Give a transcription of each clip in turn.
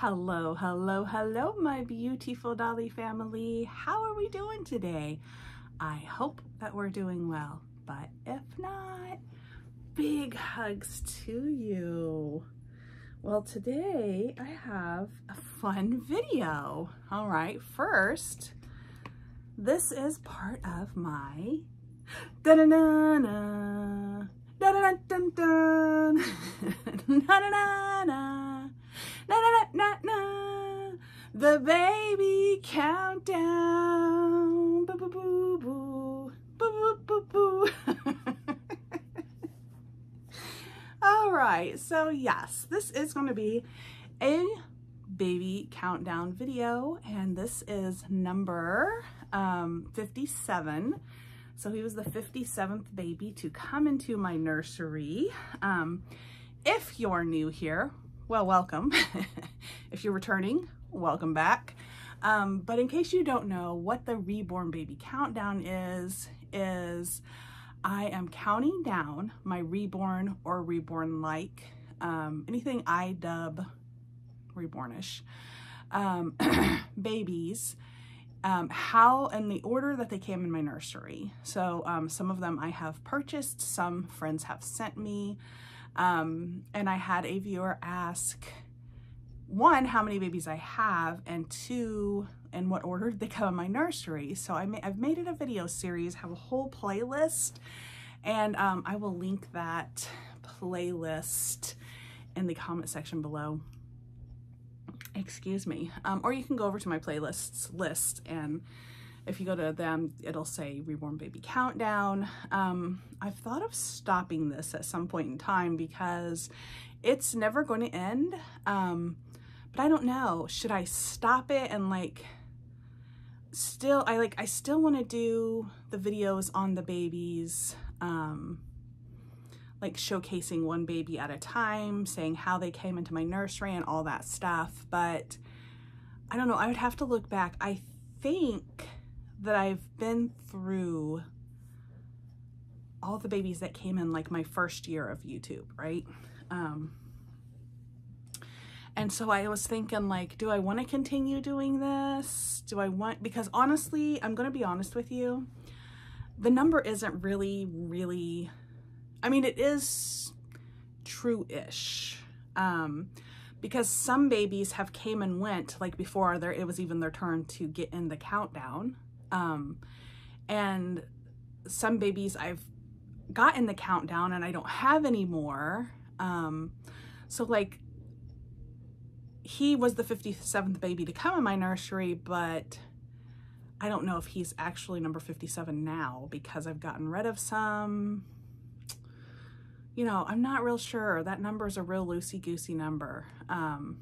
Hello, hello, hello, my beautiful Dolly family. How are we doing today? I hope that we're doing well, but if not, big hugs to you. Well, today I have a fun video. All right, first, this is part of my da-da-na-na, da-da-da-dum-dum, na-na-na-na, na-na-na-na, the baby countdown, boo-boo-boo-boo, boo-boo-boo-boo. All right, so yes, this is going to be a baby countdown video, and this is number 57. So he was the 57th baby to come into my nursery. If you're new here, well, welcome. If you're returning, welcome back. But in case you don't know what the reborn baby countdown is I am counting down my reborn or reborn-like, anything I dub rebornish, babies, how in the order that they came in my nursery. So some of them I have purchased, some friends have sent me, and I had a viewer ask, one, how many babies I have, and two, in what order did they come in my nursery. So I've made it a video series, have a whole playlist, and I will link that playlist in the comment section below. Excuse me. Or you can go over to my playlists list, and if you go to them, it'll say Reborn Baby Countdown. I've thought of stopping this at some point in time because it's never going to end. But I don't know, should I stop it and I still want to do the videos on the babies, like showcasing one baby at a time, saying how they came into my nursery and all that stuff. But I don't know, I would have to look back. I think that I've been through all the babies that came in like my first year of YouTube, right? And so I was thinking, like, do I want to continue doing this? Because honestly, I'm going to be honest with you, the number isn't really, I mean, it is true-ish. Because some babies have came and went, like, before it was even their turn to get in the countdown. And some babies I've got in the countdown and I don't have any more. So, like, he was the 57th baby to come in my nursery, but I don't know if he's actually number 57 now because I've gotten rid of some. You know, I'm not real sure. That number is a real loosey-goosey number.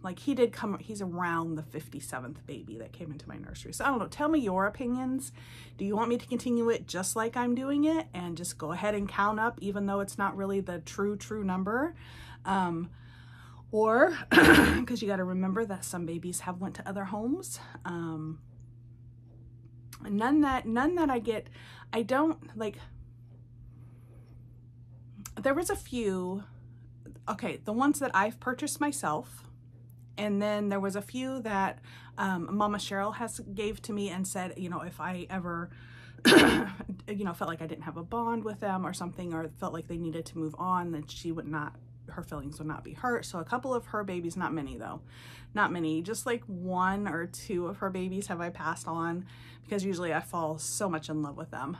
Like, he did come, he's around the 57th baby that came into my nursery. So I don't know, tell me your opinions. Do you want me to continue it just like I'm doing it and just go ahead and count up even though it's not really the true number? Or, because you got to remember that some babies have went to other homes. None that I get, I don't, like, there was a few, okay, the ones that I've purchased myself, and then there was a few that Mama Cheryl gave to me and said, you know, if I ever, you know, felt like I didn't have a bond with them or something, or felt like they needed to move on, that she would not, her feelings would not be hurt. So a couple of her babies, not many though, not many, just like one or two of her babies have I passed on, because usually I fall so much in love with them.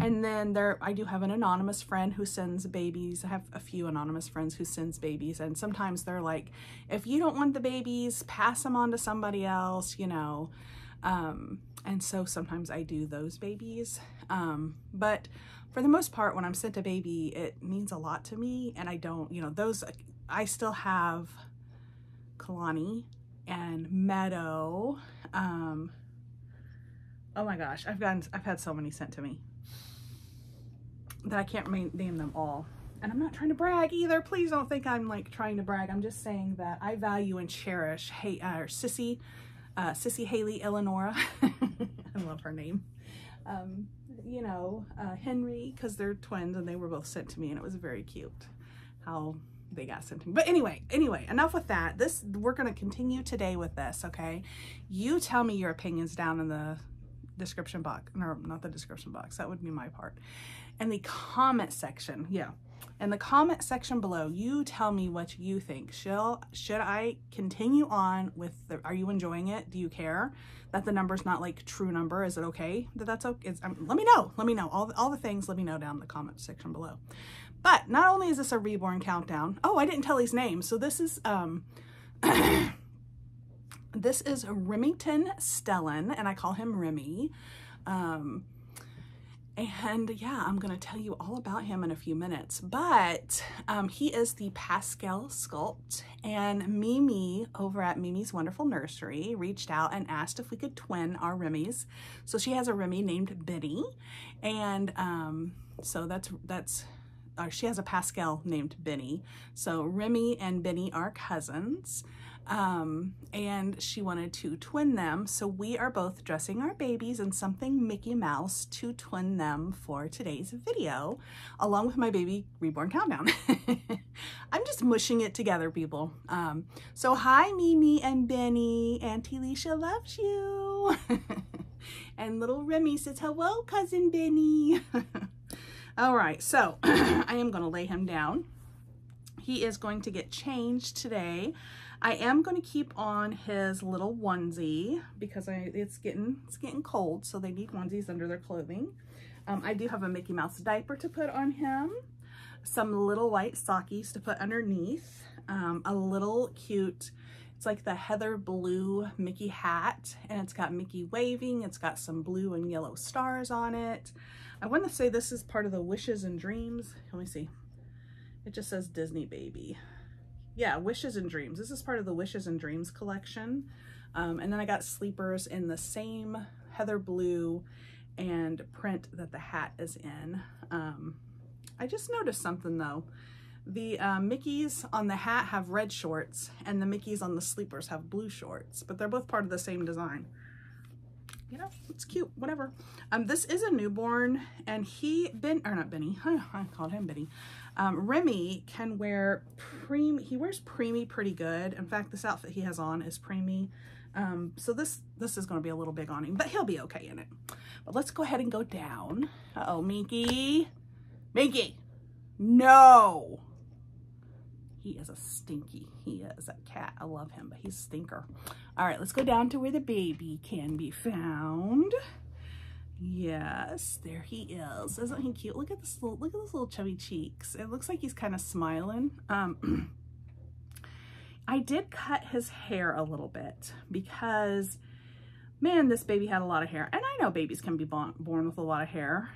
And then I do have an anonymous friend who sends babies. I have a few anonymous friends who sends babies, and sometimes they're like, if you don't want the babies, pass them on to somebody else, you know. And so sometimes I do those babies. But for the most part, when I'm sent a baby, it means a lot to me. And I don't, you know, those, I still have Kalani and Meadow. Oh my gosh, I've had so many sent to me that I can't name them all. And I'm not trying to brag either. Please don't think I'm like trying to brag. I'm just saying that I value and cherish, hey, Sissy Haley Eleonora. I love her name. You know, Henry, because they're twins and they were both sent to me, and it was very cute how they got something. But anyway, enough with that. We're going to continue today with this, okay? You tell me your opinions down in the description box. No, not the description box. That would be my part. And the comment section, yeah. In the comment section below, you tell me what you think. Should I continue on with the, are you enjoying it? Do you care that the number's not like true number? Is it okay that that's okay? Let me know. Let me know. All the things, let me know down in the comment section below. But not only is this a reborn countdown. Oh, I didn't tell his name. So this is, this is Remington Stellan, and I call him Remy. And yeah, I'm going to tell you all about him in a few minutes, but he is the Pascal sculpt, and Mimi over at Mimi's Wonderful Nursery reached out and asked if we could twin our Remy's. So she has a Remy named Benny, and so she has a Pascal named Benny. So Remy and Benny are cousins. And she wanted to twin them. So we are both dressing our babies in something Mickey Mouse to twin them for today's video, along with my baby reborn countdown. I'm just mushing it together, people. So hi, Mimi and Benny. Auntie Leisha loves you. And little Remy says, hello, cousin Benny. All right. So I am going to lay him down. He is going to get changed today. I am going to keep on his little onesie because it's getting cold, so they need onesies under their clothing. I do have a Mickey Mouse diaper to put on him, some little white sockies to put underneath, a little cute, it's like the heather blue Mickey hat, and it's got Mickey waving, it's got some blue and yellow stars on it. I want to say this is part of the Wishes and Dreams. Let me see. It just says Disney Baby. Yeah, Wishes and Dreams. This is part of the Wishes and Dreams collection. And then I got sleepers in the same heather blue and print that the hat is in. I just noticed something though. The Mickeys on the hat have red shorts and the Mickeys on the sleepers have blue shorts, but they're both part of the same design. You know, it's cute, whatever. This is a newborn, and Remy can wear preemie. He wears preemie pretty good. In fact, this outfit he has on is preemie. So this is going to be a little big on him, but he'll be okay in it. But let's go ahead and go down. Uh-oh, Minky. Minky. No. He is a stinky. He is a cat. I love him, but he's a stinker. All right, let's go down to where the baby can be found. Yes, there he is. Isn't he cute? Look at this little, look at those little chubby cheeks. It looks like he's kind of smiling. I did cut his hair a little bit because, man, this baby had a lot of hair. And I know babies can be born with a lot of hair,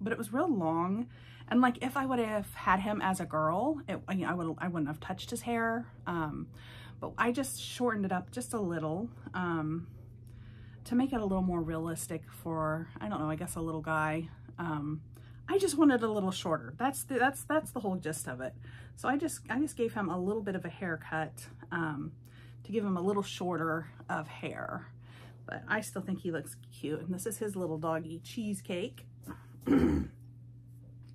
but it was real long. And like, if I would have had him as a girl, I wouldn't have touched his hair. But I just shortened it up just a little to make it a little more realistic for, I don't know, I guess a little guy. I just wanted a little shorter. That's the whole gist of it. So I just gave him a little bit of a haircut to give him a little shorter of hair. But I still think he looks cute. And this is his little doggy, Cheesecake.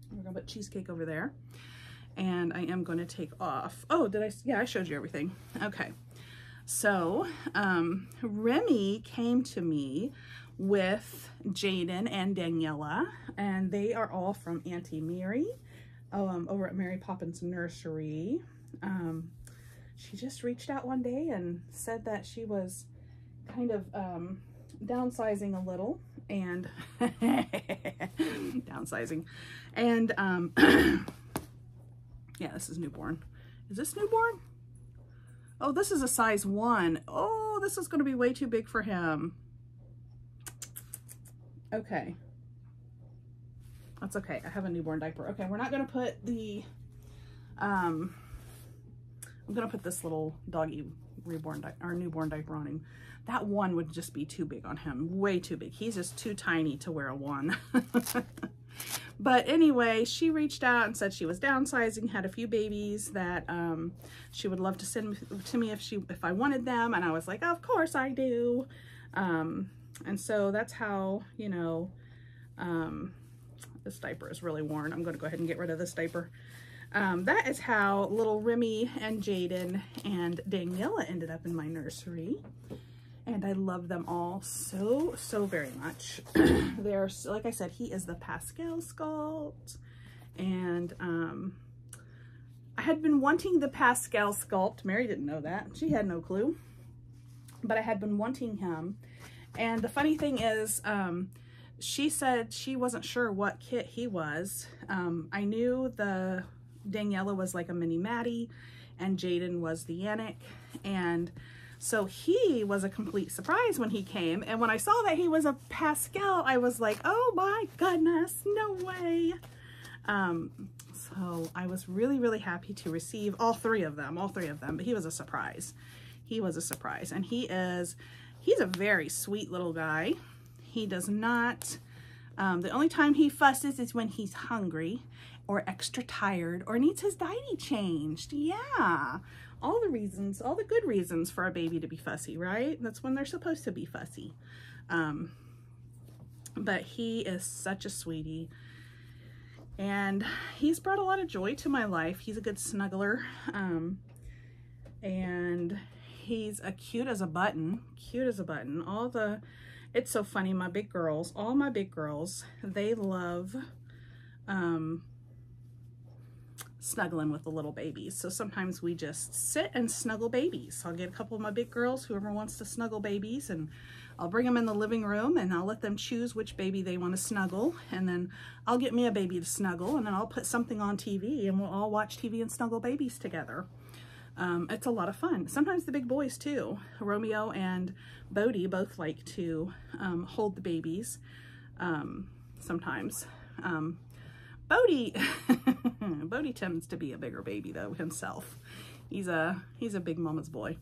We're gonna put Cheesecake over there, and I am going to take off. Oh, did I? Yeah, I showed you everything. Okay. So, Remy came to me with Jayden and Daniela, and they are all from Auntie Mary, over at Mary Poppins Nursery. She just reached out one day and said that she was kind of, downsizing a little and downsizing and yeah, this is newborn. Is this newborn? Oh, this is a size 1. Oh, this is going to be way too big for him. Okay, that's okay. I have a newborn diaper. Okay, we're not going to put the I'm going to put this little doggy newborn diaper on him. That one would just be too big on him, way too big. He's just too tiny to wear a one. But anyway, she reached out and said she was downsizing, had a few babies that she would love to send to me if I wanted them, and I was like, of course I do. And so that's how, you know, this diaper is really worn. I'm going to go ahead and get rid of this diaper. That is how little Remy and Jayden and Daniela ended up in my nursery. And I love them all so, so very much. They are, like I said, he is the Pascal sculpt. And I had been wanting the Pascal sculpt. Mary didn't know that. She had no clue. But I had been wanting him. And the funny thing is, she said she wasn't sure what kit he was. I knew the Daniela was like a mini Maddie and Jayden was the Yannick. And so he was a complete surprise when he came. And when I saw that he was a Pascal, I was like, oh my goodness, no way. So I was really, really happy to receive all three of them, but he was a surprise. He was a surprise. And he's a very sweet little guy. He does not, the only time he fusses is when he's hungry or extra tired or needs his diety changed. Yeah. All the reasons, all the good reasons for a baby to be fussy, right? That's when they're supposed to be fussy. But he is such a sweetie. And he's brought a lot of joy to my life. He's a good snuggler. And he's a cute as a button. Cute as a button. It's so funny, all my big girls, they love snuggling with the little babies. So sometimes we just sit and snuggle babies. I'll get a couple of my big girls, whoever wants to snuggle babies, and I'll bring them in the living room and I'll let them choose which baby they want to snuggle. And then I'll get me a baby to snuggle, and then I'll put something on TV and we'll all watch TV and snuggle babies together. It's a lot of fun. Sometimes the big boys too. Romeo and Bodhi both like to hold the babies sometimes. Bodhi tends to be a bigger baby though himself. He's a big mama's boy.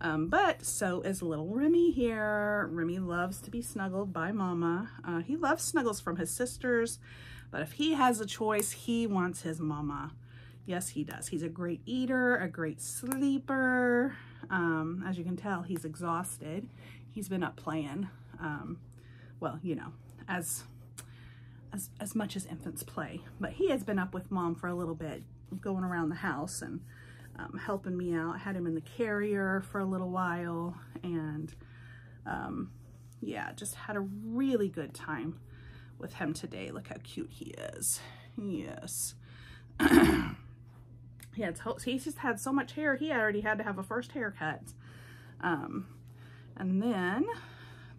But so is little Remy here. Remy loves to be snuggled by mama. He loves snuggles from his sisters, but if he has a choice, he wants his mama. Yes, he does. He's a great eater, a great sleeper. As you can tell, he's exhausted. He's been up playing. Well, you know, as much as infants play. But he has been up with mom for a little bit, going around the house and helping me out. I had him in the carrier for a little while. And yeah, just had a really good time with him today. Look how cute he is. Yes. Yeah, he just had so much hair, he already had to have a first haircut. And then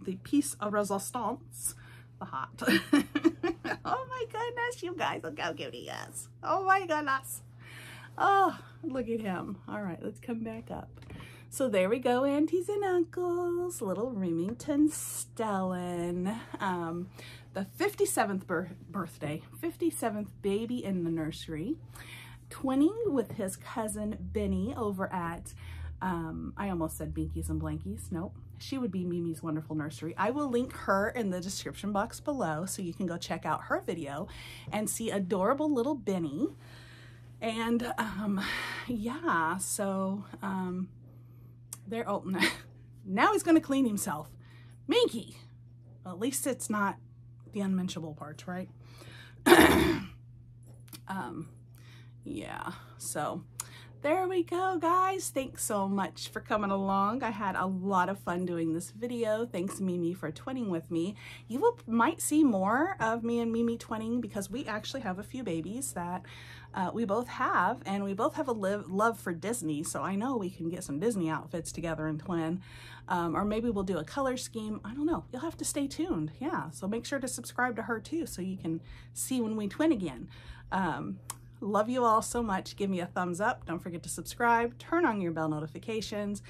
the piece of resistance, the hat. Oh my goodness, you guys, look how cute he is. Oh my goodness. Oh, look at him. All right, let's come back up. So there we go, aunties and uncles, little Remington Stellan. The 57th birthday, 57th baby in the nursery. Twinning with his cousin Benny over at, I almost said Binkies and Blankies. Nope. She would be Mimi's Wonderful Nursery. I will link her in the description box below so you can go check out her video and see adorable little Benny. And yeah, so they're open. Now he's going to clean himself. Minky! Well, at least it's not the unmentionable parts, right? Yeah, so there we go, guys. Thanks so much for coming along. I had a lot of fun doing this video. Thanks, Mimi, for twinning with me. You might see more of me and Mimi twinning because we actually have a few babies that we both have, and we both have a love for Disney, so I know we can get some Disney outfits together and twin. Or maybe we'll do a color scheme. I don't know. You'll have to stay tuned. Yeah, so make sure to subscribe to her too so you can see when we twin again. Love you all so much. Give me a thumbs up. Don't forget to subscribe. Turn on your bell notifications.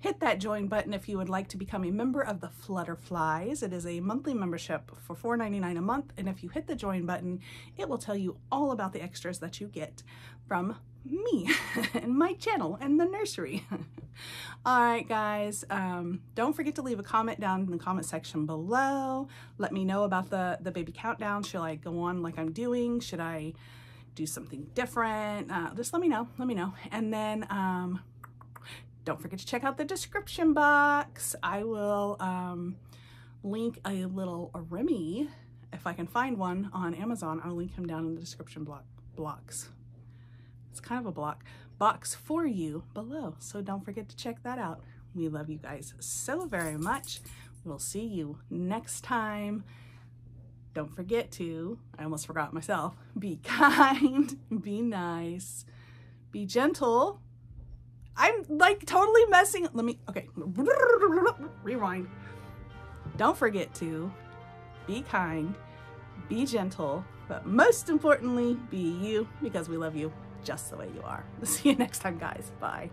Hit that join button if you would like to become a member of the Flutterflies. It is a monthly membership for $4.99 a month. And if you hit the join button, it will tell you all about the extras that you get from me and my channel and the nursery. All right, guys. Don't forget to leave a comment down in the comment section below. Let me know about the baby countdown. Should I go on like I'm doing? Should I do something different? Just let me know. And then don't forget to check out the description box. I will link a little Remy, if I can find one on Amazon. I'll link him down in the description blocks. It's kind of a block box for you below, so don't forget to check that out. We love you guys so very much. We'll see you next time. Don't forget to, I almost forgot myself, be kind, be nice, be gentle. I'm like totally messing, let me, okay, rewind. Don't forget to be kind, be gentle, but most importantly, be you, because we love you just the way you are. See you next time, guys. Bye.